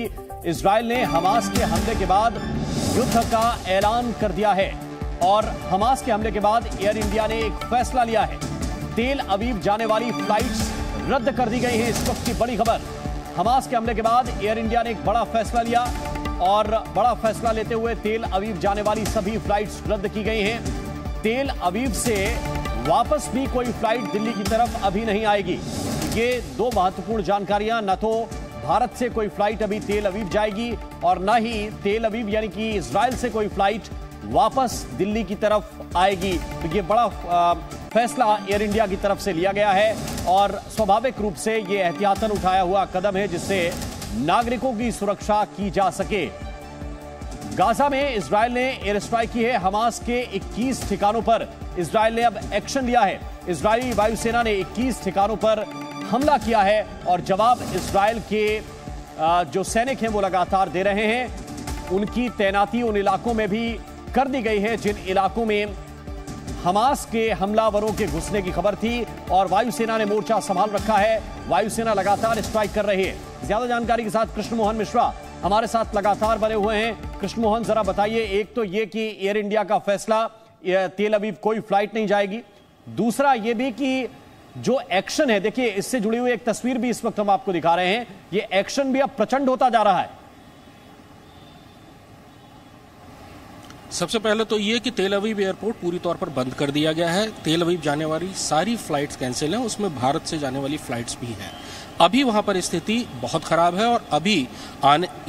Israel ने Hamas के हमले के बाद युद्ध का ऐलान कर दिया है और हमास के हमले के बाद एयर इंडिया ने एक फैसला लिया है। तेल अवीव जाने वाली फ्लाइट्स रद्द कर दी गई है। इस वक्त की बड़ी खबर, हमास के हमले के बाद एयर इंडिया ने एक बड़ा फैसला लिया और बड़ा फैसला लेते हुए तेल अवीव जाने वाली सभी फ्लाइट्स रद्द की गई हैं। तेल अवीव से वापस भी कोई फ्लाइट दिल्ली की तरफ अभी नहीं आएगी। ये दो महत्वपूर्ण जानकारियां, न तो भारत से कोई फ्लाइट अभी तेल अवीव जाएगी और न ही तेल अवीव यानी कि इजराइल से कोई फ्लाइट वापस दिल्ली की तरफ आएगी। तो ये बड़ा फैसला एयर इंडिया की तरफ से लिया गया है और स्वाभाविक रूप से ये एहतियातन उठाया हुआ कदम है जिससे नागरिकों की सुरक्षा की जा सके। गाजा में इजराइल ने एयर स्ट्राइक की है हमास के 21 ठिकानों पर। इजराइल ने अब एक्शन लिया है। इजरायली वायुसेना ने 21 ठिकानों पर हमला किया है और जवाब इजराइल के जो सैनिक हैं वो लगातार दे रहे हैं। उनकी तैनाती उन इलाकों में भी कर दी गई है जिन इलाकों में हमास के हमलावरों के घुसने की खबर थी और वायुसेना ने मोर्चा संभाल रखा है। वायुसेना लगातार स्ट्राइक कर रही है। ज्यादा जानकारी के साथ कृष्ण मोहन मिश्रा हमारे साथ लगातार बने हुए हैं। कृष्ण मोहन, जरा बताइए, एक तो ये कि एयर इंडिया का फैसला, तेल अवीव कोई फ्लाइट नहीं जाएगी, दूसरा ये भी कि जो एक्शन है, देखिए इससे जुड़ी हुई एक तस्वीर भी इस वक्त हम आपको दिखा रहे हैं, ये एक्शन भी अब प्रचंड होता जा रहा है। सबसे पहले तो ये कि तेल अवीव एयरपोर्ट पूरी तौर पर बंद कर दिया गया है। तेल अवीव जाने वाली सारी फ्लाइट्स कैंसिल हैं, उसमें भारत से जाने वाली फ्लाइट्स भी हैं। अभी वहां पर स्थिति बहुत खराब है और अभी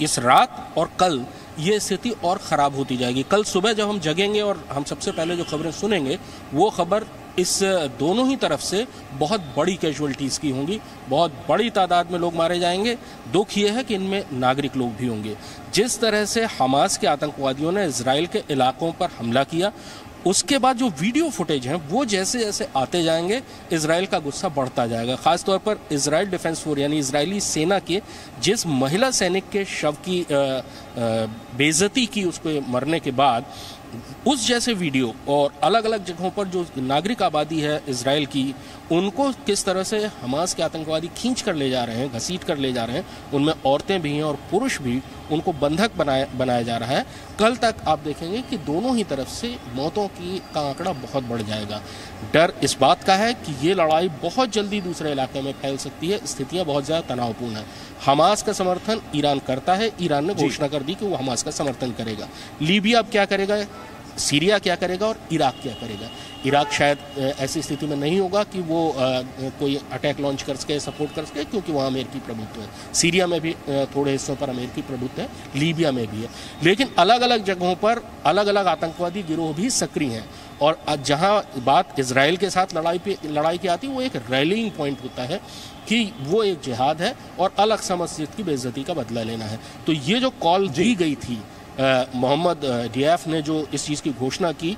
इस रात और कल ये स्थिति और खराब होती जाएगी। कल सुबह जब हम जगेंगे और हम सबसे पहले जो खबरें सुनेंगे वो खबर इस दोनों ही तरफ से बहुत बड़ी कैजुअल्टीज़ की होंगी, बहुत बड़ी तादाद में लोग मारे जाएंगे। दुख ये है कि इनमें नागरिक लोग भी होंगे। जिस तरह से हमास के आतंकवादियों ने इजराइल के इलाकों पर हमला किया, उसके बाद जो वीडियो फुटेज हैं वो जैसे जैसे आते जाएंगे इजराइल का गुस्सा बढ़ता जाएगा। खासतौर पर इजराइल डिफेंस फोर्स यानी इजरायली सेना के जिस महिला सैनिक के शव की बेइज्जती की उसको मरने के बाद, उस जैसे वीडियो और अलग अलग जगहों पर जो नागरिक आबादी है इजराइल की, उनको किस तरह से हमास के आतंकवादी खींच कर ले जा रहे हैं, घसीट कर ले जा रहे हैं, उनमें औरतें भी हैं और पुरुष भी, उनको बंधक बनाया जा रहा है। कल तक आप देखेंगे कि दोनों ही तरफ से मौतों का आंकड़ा बहुत बढ़ जाएगा। डर इस बात का है कि ये लड़ाई बहुत जल्दी दूसरे इलाके में फैल सकती है। स्थितियाँ बहुत ज़्यादा तनावपूर्ण है। हमास का समर्थन ईरान करता है। ईरान ने घोषणा कर दी कि वो हमास का समर्थन करेगा। लीबिया अब क्या करेगा, सीरिया क्या करेगा और इराक क्या करेगा। इराक शायद ऐसी स्थिति में नहीं होगा कि वो कोई अटैक लॉन्च कर सके, सपोर्ट कर सके, क्योंकि वहाँ अमेरिकी प्रभुत्व है। सीरिया में भी थोड़े हिस्सों पर अमेरिकी प्रभुत्व है, लीबिया में भी है। लेकिन अलग अलग जगहों पर अलग अलग आतंकवादी गिरोह भी सक्रिय हैं और जहाँ बात इजराइल के साथ लड़ाई की आती है, वो एक रैलिंग पॉइंट होता है कि वो एक जिहाद है और अल-अक्सा मस्जिद की बेइज्जती का बदला लेना है। तो ये जो कॉल दी गई थी, मोहम्मद डीएफ ने जो इस चीज़ की घोषणा की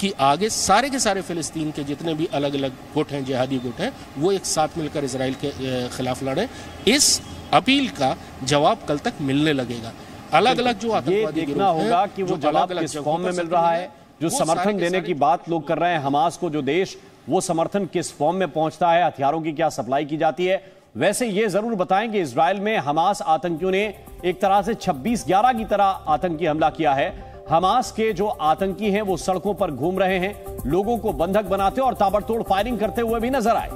कि आगे सारे के सारे फिलिस्तीन के जितने भी अलग अलग गुट हैं, जिहादी गुट हैं, वो एक साथ मिलकर इजराइल के खिलाफ लड़ें, इस अपील का जवाब कल तक मिलने लगेगा। अलग अलग जो आतंकवादी देखना होगा कि वो जवाब किस फॉर्म में मिल रहा है। जो समर्थन देने की बात लोग कर रहे हैं हमास को, जो देश, वो समर्थन किस फॉर्म में पहुंचता है, हथियारों की क्या सप्लाई की जाती है। वैसे ये जरूर बताएं कि इजराइल में हमास आतंकियों ने एक तरह से 26/11 की तरह आतंकी हमला किया है। हमास के जो आतंकी हैं वो सड़कों पर घूम रहे हैं, लोगों को बंधक बनाते और ताबड़तोड़ फायरिंग करते हुए भी नजर आए,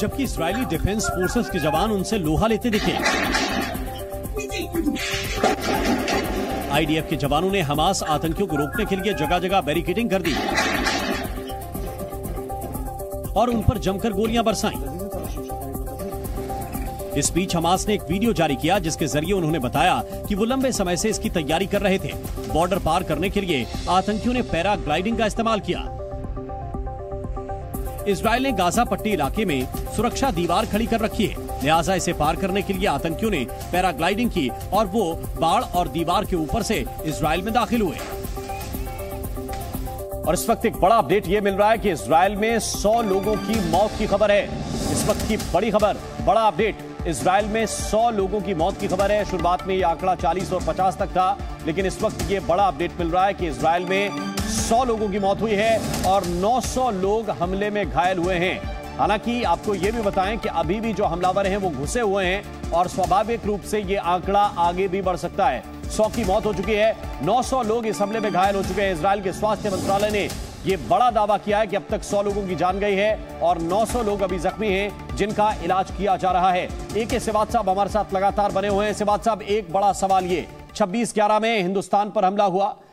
जबकि इजरायली डिफेंस फोर्सेस के जवान उनसे लोहा लेते दिखे। आईडीएफ के जवानों ने हमास आतंकियों को रोकने के लिए जगह जगह बैरिकेडिंग कर दी और उन पर जमकर गोलियां बरसाईं। इस बीच हमास ने एक वीडियो जारी किया जिसके जरिए उन्होंने बताया कि वो लंबे समय से इसकी तैयारी कर रहे थे। बॉर्डर पार करने के लिए आतंकियों ने पैराग्लाइडिंग का इस्तेमाल किया। इजराइल ने गाजा पट्टी इलाके में सुरक्षा दीवार खड़ी कर रखी है, लिहाजा इसे पार करने के लिए आतंकियों ने पैराग्लाइडिंग की और वो बाड़ और दीवार के ऊपर से इजराइल में दाखिल हुए। और इस वक्त एक बड़ा अपडेट ये मिल रहा है कि इजराइल में 100 लोगों की मौत की खबर है। इस वक्त की बड़ी खबर, बड़ा अपडेट, इजराइल में 100 लोगों की मौत की खबर है। शुरुआत में ये आंकड़ा 40 और 50 तक था, लेकिन इस वक्त ये बड़ा अपडेट मिल रहा है कि इजराइल में 100 लोगों की मौत हुई है और 900 लोग हमले में घायल हुए हैं। हालांकि आपको ये भी बताएं कि अभी भी जो हमलावर हैं वो घुसे हुए हैं और स्वाभाविक रूप से ये आंकड़ा आगे भी बढ़ सकता है। 100 की मौत हो चुकी है, 900 लोग इस हमले में घायल हो चुके हैं। इजराइल के स्वास्थ्य मंत्रालय ने ये बड़ा दावा किया है कि अब तक 100 लोगों की जान गई है और 900 लोग अभी जख्मी हैं जिनका इलाज किया जा रहा है। ए.के. सिवात साहब हमारे साथ लगातार बने हुए हैं। सिवात साहब, एक बड़ा सवाल ये, 26/11 में हिंदुस्तान पर हमला हुआ,